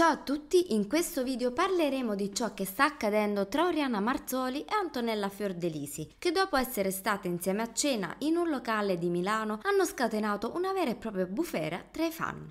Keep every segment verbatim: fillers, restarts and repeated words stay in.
Ciao a tutti, in questo video parleremo di ciò che sta accadendo tra Oriana Marzoli e Antonella Fiordelisi, che dopo essere state insieme a cena in un locale di Milano hanno scatenato una vera e propria bufera tra i fan.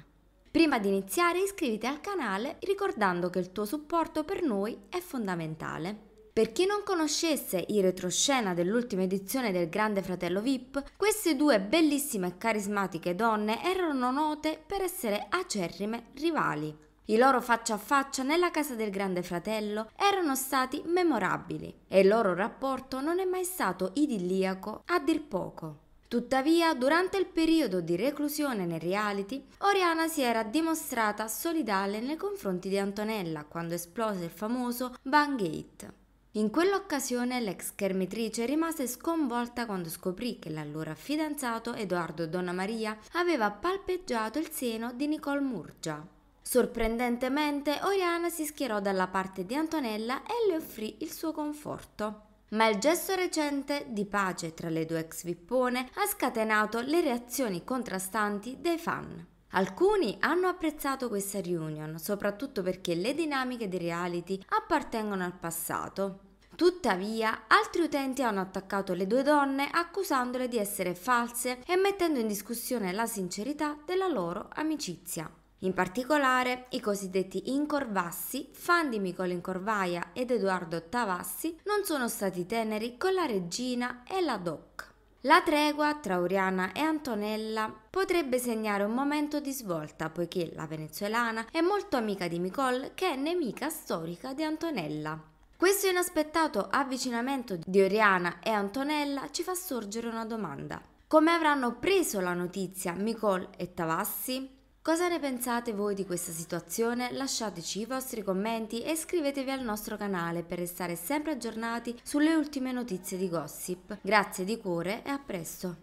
Prima di iniziare iscriviti al canale ricordando che il tuo supporto per noi è fondamentale. Per chi non conoscesse i retroscena dell'ultima edizione del Grande Fratello V I P, queste due bellissime e carismatiche donne erano note per essere acerrime rivali. I loro faccia a faccia nella casa del Grande Fratello erano stati memorabili e il loro rapporto non è mai stato idilliaco a dir poco. Tuttavia, durante il periodo di reclusione nel reality, Oriana si era dimostrata solidale nei confronti di Antonella quando esplose il famoso Bangate. In quell'occasione l'ex schermitrice rimase sconvolta quando scoprì che l'allora fidanzato Edoardo Donnamaria aveva palpeggiato il seno di Nicole Murgia. Sorprendentemente, Oriana si schierò dalla parte di Antonella e le offrì il suo conforto. Ma il gesto recente di pace tra le due ex vippone ha scatenato le reazioni contrastanti dei fan. Alcuni hanno apprezzato questa reunion, soprattutto perché le dinamiche dei reality appartengono al passato. Tuttavia, altri utenti hanno attaccato le due donne accusandole di essere false e mettendo in discussione la sincerità della loro amicizia. In particolare, i cosiddetti Incorvassi, fan di Micol Incorvaia ed Edoardo Tavassi, non sono stati teneri con la regina e la doc. La tregua tra Oriana e Antonella potrebbe segnare un momento di svolta, poiché la venezuelana è molto amica di Micol, che è nemica storica di Antonella. Questo inaspettato avvicinamento di Oriana e Antonella ci fa sorgere una domanda. Come avranno preso la notizia Micol e Tavassi? Cosa ne pensate voi di questa situazione? Lasciateci i vostri commenti e iscrivetevi al nostro canale per restare sempre aggiornati sulle ultime notizie di gossip. Grazie di cuore e a presto!